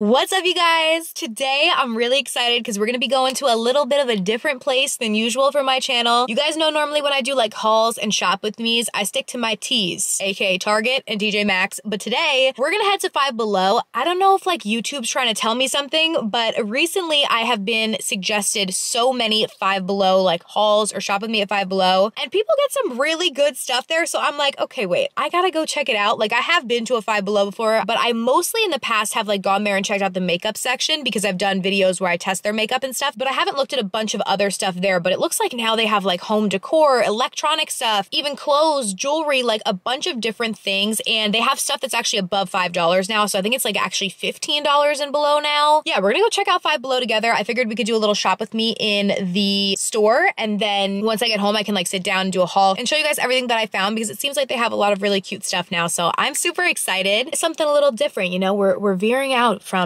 What's up, you guys? Today I'm really excited because we're gonna be going to a little bit of a different place than usual for my channel. You guys know normally when I do like hauls and shop with me's, I stick to my T's, aka Target and TJ Maxx, but today we're gonna head to Five Below. I don't know if like YouTube's trying to tell me something, but recently I have been suggested so many Five Below like hauls or shop with me at Five Below, and people get some really good stuff there, so I'm like, okay, wait, I gotta go check it out. Like I have been to a Five Below before, but I mostly in the past have like gone there and checked out the makeup section because I've done videos where I test their makeup and stuff, but I haven't looked at a bunch of other stuff there. But it looks like now they have like home decor, electronic stuff, even clothes, jewelry, like a bunch of different things. And they have stuff that's actually above $5 now. So I think it's like actually $15 and below now. Yeah, we're gonna go check out Five Below together. I figured we could do a little shop with me in the store. And then once I get home, I can like sit down and do a haul and show you guys everything that I found because it seems like they have a lot of really cute stuff now. So I'm super excited. It's something a little different, you know, we're veering out from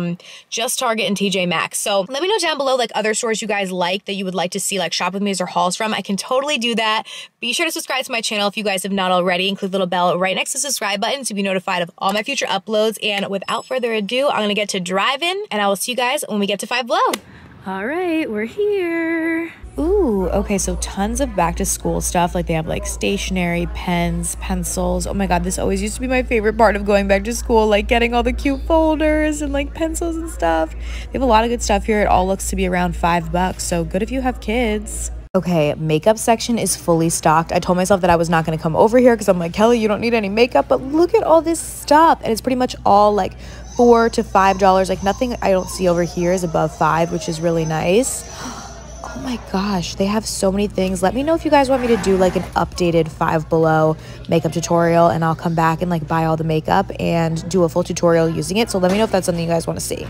just Target and TJ Maxx. So let me know down below like other stores you guys like that you would like to see like shop with me's or hauls from. I can totally do that. Be sure to subscribe to my channel if you guys have not already. Include the little bell right next to the subscribe button to be notified of all my future uploads. And without further ado, I'm gonna get to driving, and I will see you guys when we get to Five Below. All right, we're here. Ooh, okay, so tons of back to school stuff. Like they have like stationery, pens, pencils. Oh my god, this always used to be my favorite part of going back to school, like getting all the cute folders and like pencils and stuff. They have a lot of good stuff here. It all looks to be around $5, so good if you have kids. Okay, makeup section is fully stocked. I told myself that I was not going to come over here because I'm like, Kelly, you don't need any makeup, but look at all this stuff. And it's pretty much all like $4 to $5. Like nothing I don't see over here is above $5, which is really nice. Oh my gosh, they have so many things. Let me know if you guys want me to do like an updated Five Below makeup tutorial, and I'll come back and like buy all the makeup and do a full tutorial using it. So let me know if that's something you guys want to see.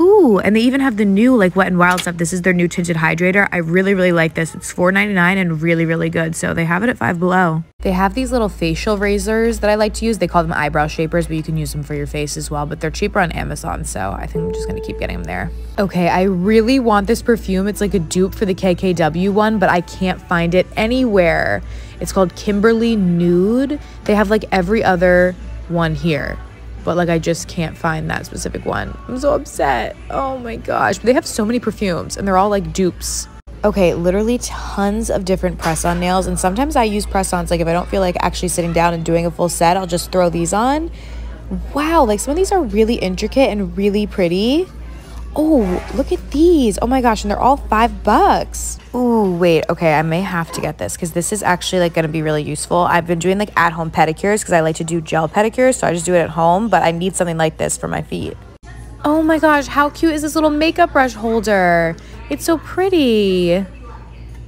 Ooh, and they even have the new like Wet n Wild stuff. This is their new tinted hydrator. I really like this. It's $4.99 and really good. So they have it at Five Below. They have these little facial razors that I like to use. They call them eyebrow shapers, but you can use them for your face as well, but they're cheaper on Amazon, so I think I'm just gonna keep getting them there. Okay, I really want this perfume. It's like a dupe for the KKW one, but I can't find it anywhere. It's called Kimberly Nude. They have like every other one here, but like I just can't find that specific one. I'm so upset. Oh my gosh, they have so many perfumes and they're all like dupes. Okay, literally tons of different press-on nails, and sometimes I use press-ons like if I don't feel like actually sitting down and doing a full set, I'll just throw these on. Wow, like some of these are really intricate and really pretty. Oh, look at these. Oh my gosh, and they're all $5. Ooh, wait, okay, I may have to get this because this is actually like gonna be really useful. I've been doing like at-home pedicures because I like to do gel pedicures, so I just do it at home, but I need something like this for my feet. Oh my gosh, how cute is this little makeup brush holder? It's so pretty.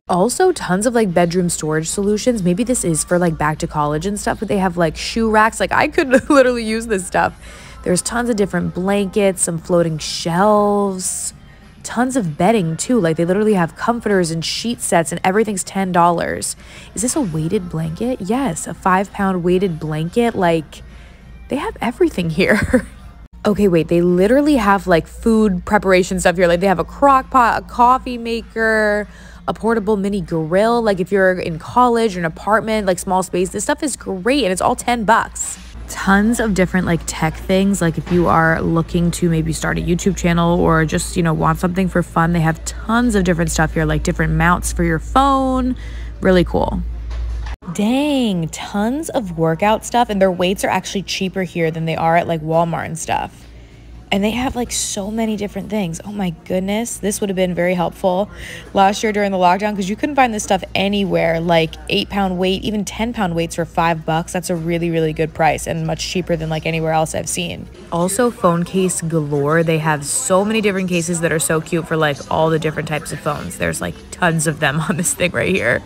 Also, tons of like bedroom storage solutions. Maybe this is for like back to college and stuff, but they have like shoe racks. Like I could literally use this stuff. There's tons of different blankets, some floating shelves, tons of bedding too. Like they literally have comforters and sheet sets and everything's $10. Is this a weighted blanket? Yes, a 5-pound weighted blanket. Like they have everything here. Okay, wait, they literally have like food preparation stuff here. Like they have a crock pot, a coffee maker, a portable mini grill. Like if you're in college or an apartment, like small space, this stuff is great and it's all $10. Tons of different like tech things. Like if you are looking to maybe start a YouTube channel or just, you know, want something for fun, they have tons of different stuff here, like different mounts for your phone. Really cool. Dang, tons of workout stuff, and their weights are actually cheaper here than they are at like Walmart and stuff. And they have like so many different things. Oh my goodness, this would have been very helpful last year during the lockdown because you couldn't find this stuff anywhere. Like 8-pound weight, even 10-pound weights for $5. That's a really good price and much cheaper than like anywhere else I've seen. Also, phone case galore. They have so many different cases that are so cute for like all the different types of phones. There's like tons of them on this thing right here.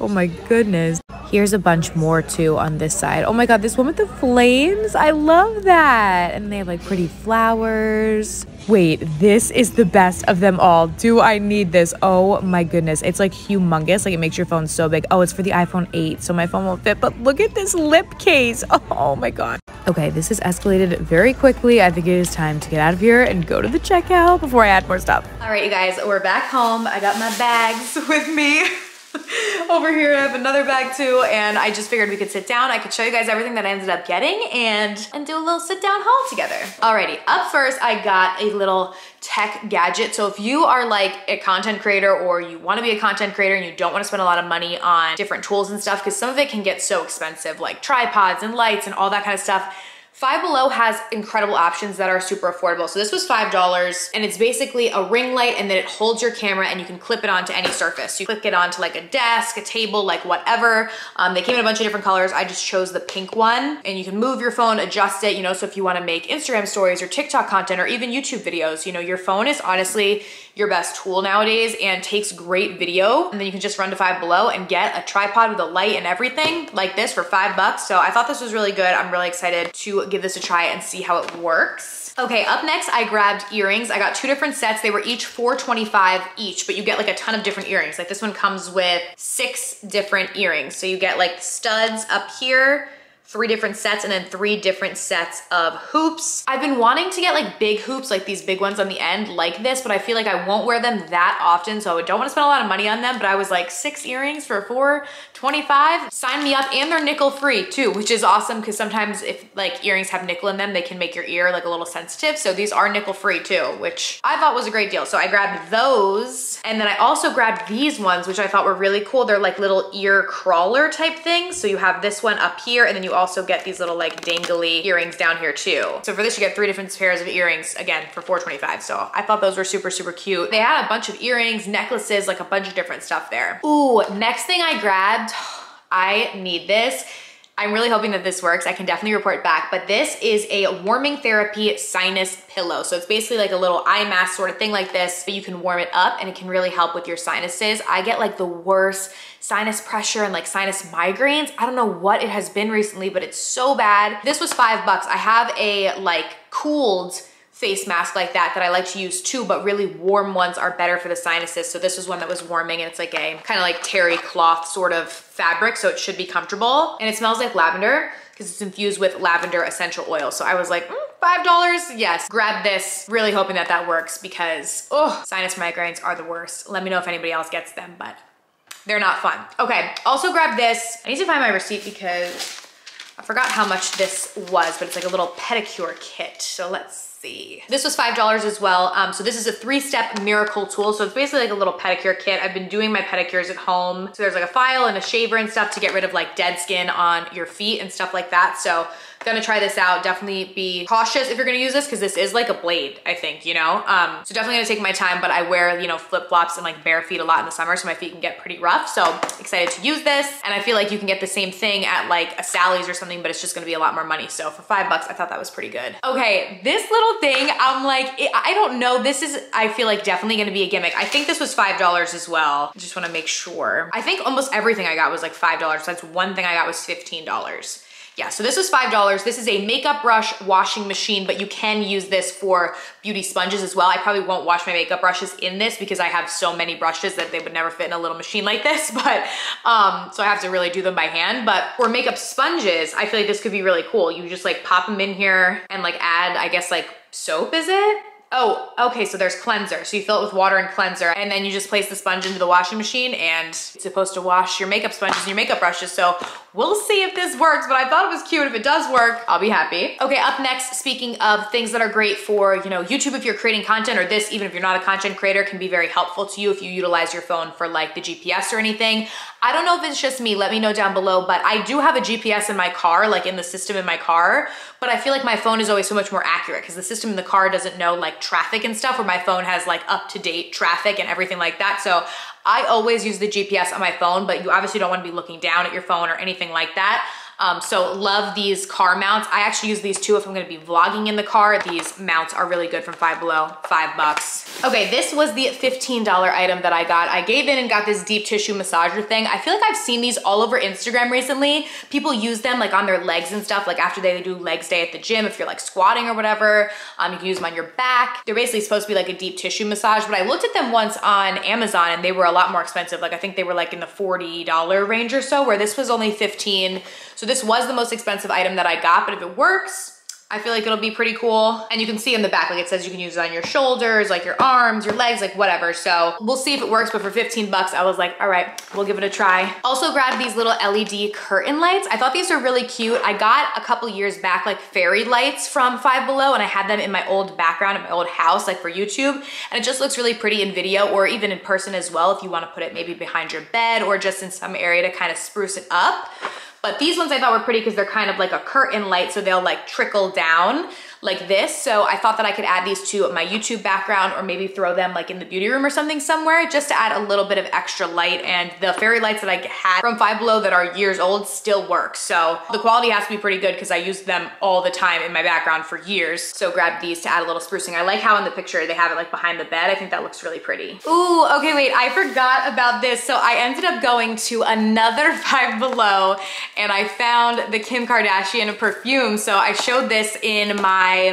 Oh my goodness. Here's a bunch more too on this side. Oh my god, this one with the flames, I love that. And they have like pretty flowers. Wait, this is the best of them all. Do I need this? Oh my goodness, it's like humongous. Like it makes your phone so big. Oh, it's for the iPhone 8, so my phone won't fit, but look at this lip case. Oh my god. Okay, this has escalated very quickly. I think it is time to get out of here and go to the checkout before I add more stuff. All right, you guys, we're back home. I got my bags with me. Over here I have another bag too, and I just figured we could sit down. I could show you guys everything that I ended up getting and do a little sit down haul together. Alrighty, up first I got a little tech gadget. So if you are like a content creator or you want to be a content creator and you don't want to spend a lot of money on different tools and stuff, because some of it can get so expensive, like tripods and lights and all that kind of stuff, Five Below has incredible options that are super affordable. So this was $5 and it's basically a ring light, and then it holds your camera and you can clip it onto any surface. You clip it onto like a desk, a table, like whatever. They came in a bunch of different colors. I just chose the pink one, and you can move your phone, adjust it, you know, so if you wanna make Instagram stories or TikTok content or even YouTube videos, you know, your phone is honestly your best tool nowadays and takes great video. And then you can just run to Five Below and get a tripod with a light and everything like this for $5. So I thought this was really good. I'm really excited to give this a try and see how it works. Okay, up next I grabbed earrings. I got two different sets. They were each $4.25 each, but you get like a ton of different earrings. Like this one comes with 6 different earrings. So you get like studs up here, 3 different sets, and then 3 different sets of hoops. I've been wanting to get like big hoops, like these big ones on the end like this, but I feel like I won't wear them that often, so I don't wanna spend a lot of money on them, but I was like, 6 earrings for $4.25? Sign me up, and they're nickel free too, which is awesome, because sometimes if like earrings have nickel in them, they can make your ear like a little sensitive, so these are nickel free too, which I thought was a great deal. So I grabbed those, and then I also grabbed these ones, which I thought were really cool. They're like little ear crawler type things, so you have this one up here, and then you also get these little like dangly earrings down here too. So for this you get 3 different pairs of earrings, again for $4.25. So I thought those were super, super cute. They had a bunch of earrings, necklaces, like a bunch of different stuff there. Ooh, next thing I grabbed, I need this. I'm really hoping that this works. I can definitely report back, but this is a warming therapy sinus pillow. So it's basically like a little eye mask sort of thing like this, but you can warm it up and it can really help with your sinuses. I get like the worst sinus pressure and like sinus migraines. I don't know what it has been recently, but it's so bad. This was $5. I have a like cooled face mask like that I like to use too, but really warm ones are better for the sinuses. So this was one that was warming, and it's like a kind of like terry cloth sort of fabric, so it should be comfortable. And it smells like lavender because it's infused with lavender essential oil. So I was like, $5, yes, grab this. Really hoping that that works, because oh, sinus migraines are the worst. Let me know if anybody else gets them, but they're not fun. Okay, also grab this. I need to find my receipt because I forgot how much this was, but it's like a little pedicure kit. So let's see. This was $5 as well. So this is a 3-step miracle tool. So it's basically like a little pedicure kit. I've been doing my pedicures at home. So there's like a file and a shaver and stuff to get rid of like dead skin on your feet and stuff like that. So gonna try this out. Definitely be cautious if you're gonna use this, because this is like a blade, I think, you know? So definitely gonna take my time, but I wear, you know, flip-flops and like bare feet a lot in the summer, so my feet can get pretty rough. So excited to use this. And I feel like you can get the same thing at like a Sally's or something, but it's just gonna be a lot more money. So for $5, I thought that was pretty good. Okay, this little thing, I'm like, I don't know. This is, I feel like definitely gonna be a gimmick. I think this was $5 as well. I just wanna make sure. I think almost everything I got was like $5. That's one thing I got was $15. Yeah, so this was $5. This is a makeup brush washing machine, but you can use this for beauty sponges as well. I probably won't wash my makeup brushes in this because I have so many brushes that they would never fit in a little machine like this, but so I have to really do them by hand. But for makeup sponges, I feel like this could be really cool. You just like pop them in here and like add, I guess, like soap, is it? Oh, okay, so there's cleanser. So you fill it with water and cleanser, and then you just place the sponge into the washing machine, and it's supposed to wash your makeup sponges and your makeup brushes. So we'll see if this works, but I thought it was cute. If it does work, I'll be happy. Okay, up next, speaking of things that are great for, you know, YouTube if you're creating content, or this, even if you're not a content creator, can be very helpful to you if you utilize your phone for like the GPS or anything. I don't know if it's just me, let me know down below, but I do have a GPS in my car, like in the system in my car, but I feel like my phone is always so much more accurate because the system in the car doesn't know like traffic and stuff, where my phone has like up-to-date traffic and everything like that. So I always use the GPS on my phone, but you obviously don't want to be looking down at your phone or anything like that. So love these car mounts. I actually use these too if I'm gonna be vlogging in the car. These mounts are really good from Five Below, $5. Okay, this was the $15 item that I got. I gave in and got this deep tissue massager thing. I feel like I've seen these all over Instagram recently. People use them like on their legs and stuff, like after they do legs day at the gym, if you're like squatting or whatever, you can use them on your back. They're basically supposed to be like a deep tissue massage, but I looked at them once on Amazon and they were a lot more expensive. Like I think they were like in the $40 range or so, where this was only $15. So this was the most expensive item that I got, but if it works, I feel like it'll be pretty cool. And you can see in the back, like it says you can use it on your shoulders, like your arms, your legs, like whatever. So we'll see if it works, but for $15, I was like, all right, we'll give it a try. Also grabbed these little LED curtain lights. I thought these are really cute. I got a couple years back, like fairy lights from Five Below, and I had them in my old background in my old house, like for YouTube. And it just looks really pretty in video or even in person as well, if you wanna put it maybe behind your bed or just in some area to kind of spruce it up. But these ones I thought were pretty because they're kind of like a curtain light, so they'll like trickle down like this. So I thought that I could add these to my YouTube background or maybe throw them like in the beauty room or something somewhere, just to add a little bit of extra light. And the fairy lights that I had from Five Below that are years old still work. So the quality has to be pretty good because I used them all the time in my background for years. So grab these to add a little sprucing. I like how in the picture they have it like behind the bed. I think that looks really pretty. Ooh, okay, wait, I forgot about this. So I ended up going to another Five Below and I found the Kim Kardashian perfume. So I showed this in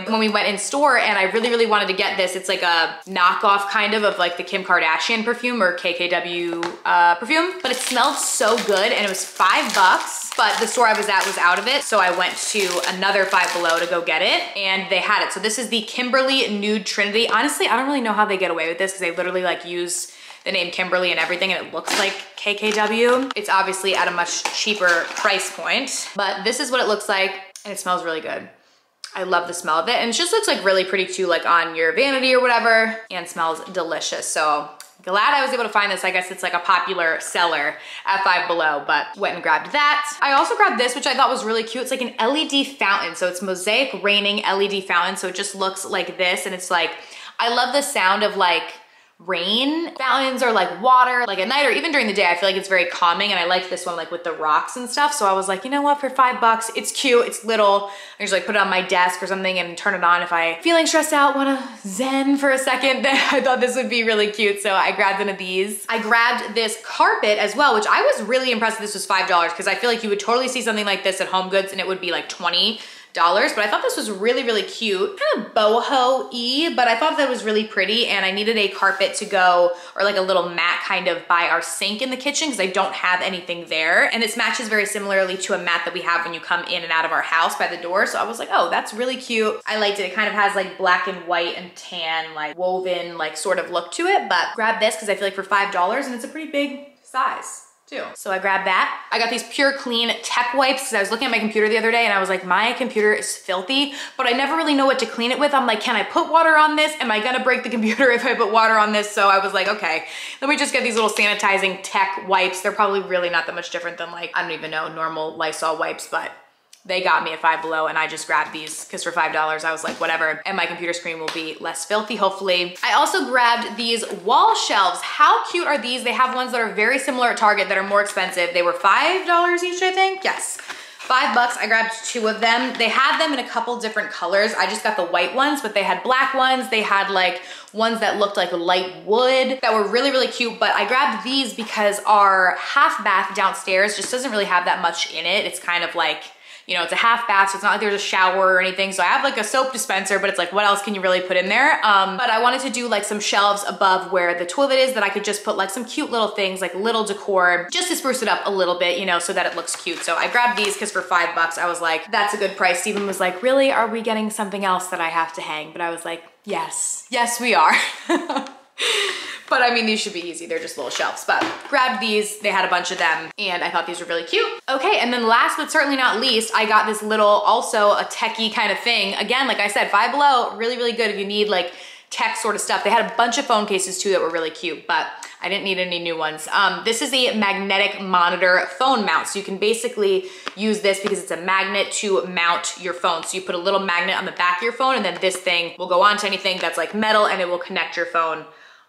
when we went in store, and I really wanted to get this. It's like a knockoff kind of like the Kim Kardashian perfume or KKW perfume, but it smelled so good and it was $5, but the store I was at was out of it. So I went to another Five Below to go get it and they had it. So this is the Kimberly Nude Trinity. Honestly, I don't really know how they get away with this because they literally like use the name Kimberly and everything, and it looks like KKW. It's obviously at a much cheaper price point, but this is what it looks like and it smells really good. I love the smell of it, and it just looks like really pretty too, like on your vanity or whatever, and smells delicious. So glad I was able to find this. I guess it's like a popular seller at Five Below, but went and grabbed that. I also grabbed this, which I thought was really cute. It's like an LED fountain. So it's mosaic raining LED fountain. So it just looks like this. And it's like, I love the sound of like rain fountains or like water, like at night or even during the day. I feel like it's very calming, and I like this one like with the rocks and stuff. So I was like, you know what, for $5, it's cute, it's little. I just like put it on my desk or something and turn it on if I'm feeling stressed out, wanna zen for a second. Then I thought this would be really cute, so I grabbed one of these. I grabbed this carpet as well, which I was really impressed that this was $5 because I feel like you would totally see something like this at HomeGoods and it would be like $20. But I thought this was really cute, kind of boho-y, but I thought that was really pretty. And I needed a carpet to go, or like a little mat kind of by our sink in the kitchen because I don't have anything there. And this matches very similarly to a mat that we have when you come in and out of our house by the door. So I was like, oh, that's really cute. I liked it. It kind of has like black and white and tan, like woven, like sort of look to it. But grab this because I feel like for $5, and it's a pretty big size too. So I grabbed that. I got these Pure Clean tech wipes because I was looking at my computer the other day and I was like, my computer is filthy, but I never really know what to clean it with. I'm like, can I put water on this? Am I gonna break the computer if I put water on this? So I was like, okay, let me just get these little sanitizing tech wipes. They're probably really not that much different than like, I don't even know, normal Lysol wipes, but they got me at Five Below and I just grabbed these because for $5, I was like, whatever. And my computer screen will be less filthy, hopefully. I also grabbed these wall shelves. How cute are these? They have ones that are very similar at Target that are more expensive. They were $5 each, I think. Yes. $5. I grabbed two of them. They had them in a couple different colors. I just got the white ones, but they had black ones. They had like ones that looked like light wood that were really cute. But I grabbed these because our half bath downstairs just doesn't really have that much in it. It's kind of like, you know, it's a half bath, so it's not like there's a shower or anything. So I have like a soap dispenser, but it's like, what else can you really put in there? But I wanted to do like some shelves above where the toilet is that I could just put like some cute little things, like little decor, just to spruce it up a little bit, you know, so that it looks cute. So I grabbed these because for $5, I was like, that's a good price. Steven was like, really? Are we getting something else that I have to hang? But I was like, yes, we are. But I mean, these should be easy. They're just little shelves, but grabbed these. They had a bunch of them and I thought these were really cute. Okay, and then last but certainly not least, I got this little, also a techie kind of thing. Again, like I said, Five Below, really good if you need like tech sort of stuff. They had a bunch of phone cases too that were really cute, but I didn't need any new ones. This is a magnetic monitor phone mount. So you can basically use this because it's a magnet to mount your phone. So you put a little magnet on the back of your phone and then this thing will go onto anything that's like metal and it will connect your phone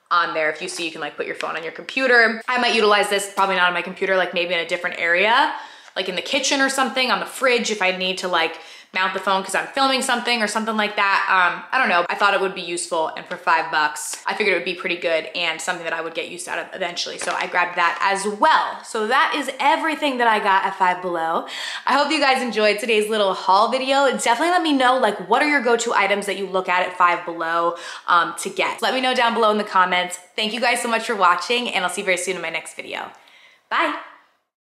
on there. If you see, you can like put your phone on your computer. I might utilize this, probably not on my computer, like maybe in a different area, like in the kitchen or something, on the fridge, if I need to like mount the phone because I'm filming something or something like that. I don't know. I thought it would be useful, and for $5, I figured it would be pretty good and something that I would get used out of eventually. So I grabbed that as well. So that is everything that I got at Five Below. I hope you guys enjoyed today's little haul video. Definitely let me know like what are your go-to items that you look at Five Below to get. Let me know down below in the comments. Thank you guys so much for watching, and I'll see you very soon in my next video. Bye.